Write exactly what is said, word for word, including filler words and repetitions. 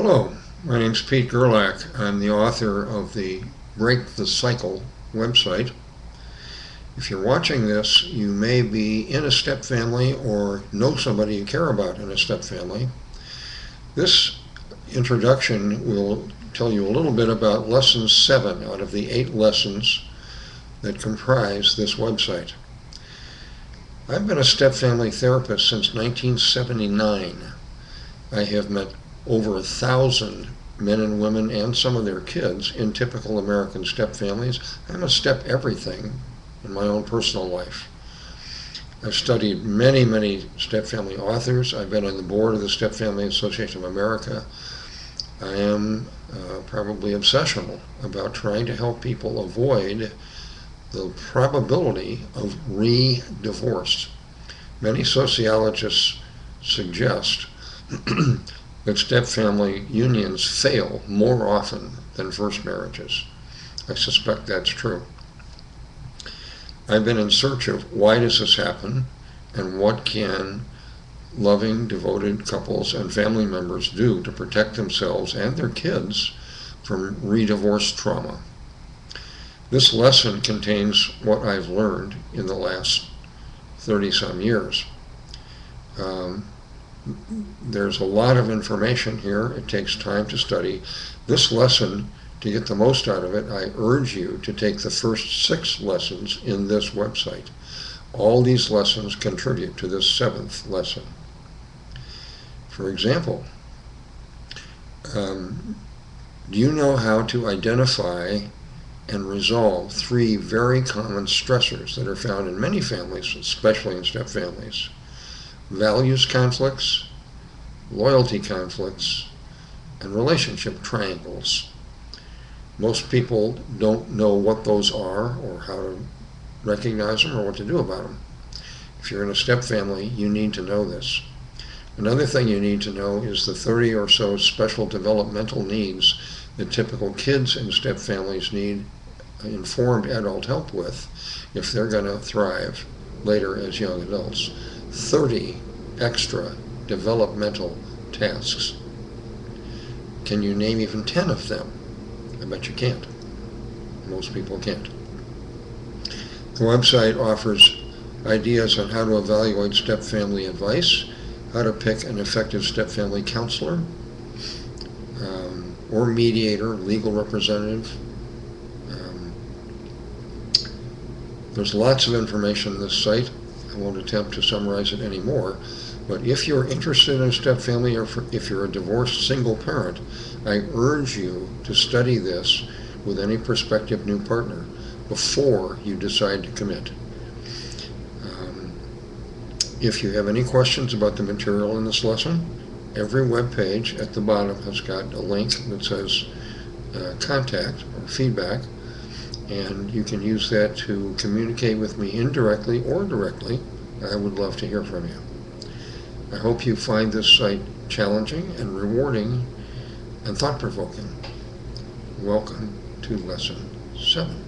Hello, my name's Pete Gerlach. I'm the author of the Break the Cycle website. If you're watching this, you may be in a step family or know somebody you care about in a step family. This introduction will tell you a little bit about lesson seven out of the eight lessons that comprise this website. I've been a step family therapist since nineteen seventy-nine. I have met over a thousand men and women and some of their kids in typical American step families. I'm a step everything in my own personal life. I've studied many, many step family authors. I've been on the board of the Step Family Association of America. I am uh, probably obsessional about trying to help people avoid the probability of re-divorce. Many sociologists suggest that step-family unions fail more often than first marriages. I suspect that's true. I've been in search of why does this happen and what can loving, devoted couples and family members do to protect themselves and their kids from re-divorce trauma. This lesson contains what I've learned in the last thirty-some years. Um, there's a lot of information here. It takes time to study. This lesson, to get the most out of it, I urge you to take the first six lessons in this website. All these lessons contribute to this seventh lesson. For example, um, do you know how to identify and resolve three very common stressors that are found in many families, especially in step families? Values conflicts, loyalty conflicts, and relationship triangles. Most people don't know what those are or how to recognize them or what to do about them. If you're in a step family, you need to know this. Another thing you need to know is the thirty or so special developmental needs that typical kids in step families need informed adult help with if they're going to thrive later as young adults. thirty extra developmental tasks. Can you name even ten of them? I bet you can't. Most people can't. The website offers ideas on how to evaluate step family advice, how to pick an effective step family counselor, um, or mediator, legal representative. Um, there's lots of information on this site. I won't attempt to summarize it anymore, but if you're interested in a step family or if you're a divorced single parent, I urge you to study this with any prospective new partner before you decide to commit. Um, if you have any questions about the material in this lesson, every web page at the bottom has got a link that says uh, contact or feedback, and you can use that to communicate with me indirectly or directly. I would love to hear from you. I hope you find this site challenging and rewarding and thought-provoking. Welcome to Lesson seven.